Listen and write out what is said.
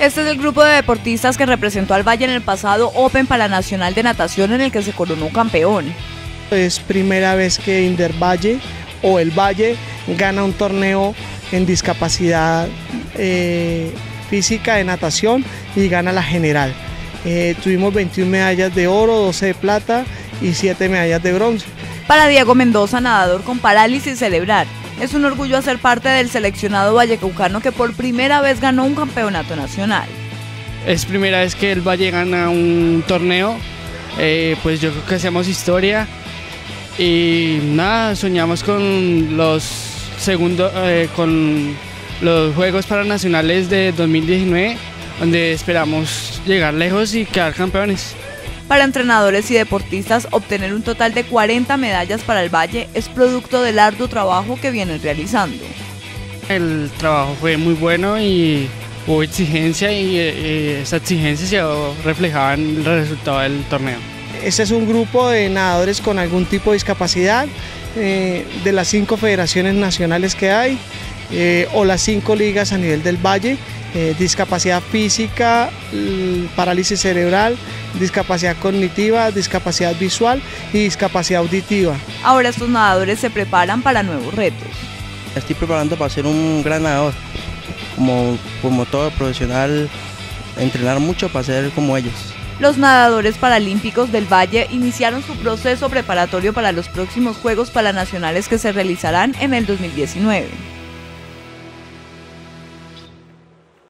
Este es el grupo de deportistas que representó al Valle en el pasado Open Paranacional de Natación, en el que se coronó campeón. Es primera vez que Inder Valle o el Valle gana un torneo en discapacidad física de natación y gana la general. Tuvimos 21 medallas de oro, 12 de plata y 7 medallas de bronce. Para Diego Mendoza, nadador con parálisis cerebral, es un orgullo hacer parte del seleccionado vallecaucano que por primera vez ganó un campeonato nacional. Es primera vez que el Valle gana un torneo, pues yo creo que hacemos historia y nada, soñamos con los Juegos Paranacionales de 2019, donde esperamos llegar lejos y quedar campeones. Para entrenadores y deportistas, obtener un total de 40 medallas para el Valle es producto del arduo trabajo que vienen realizando. El trabajo fue muy bueno y hubo exigencia, y esa exigencia se reflejaba en el resultado del torneo. Este es un grupo de nadadores con algún tipo de discapacidad, de las 5 federaciones nacionales que hay, o las 5 ligas a nivel del Valle: discapacidad física, parálisis cerebral, discapacidad cognitiva, discapacidad visual y discapacidad auditiva. Ahora estos nadadores se preparan para nuevos retos. Me estoy preparando para ser un gran nadador, como todo profesional, entrenar mucho para ser como ellos. Los nadadores paralímpicos del Valle iniciaron su proceso preparatorio para los próximos Juegos Paranacionales que se realizarán en el 2019.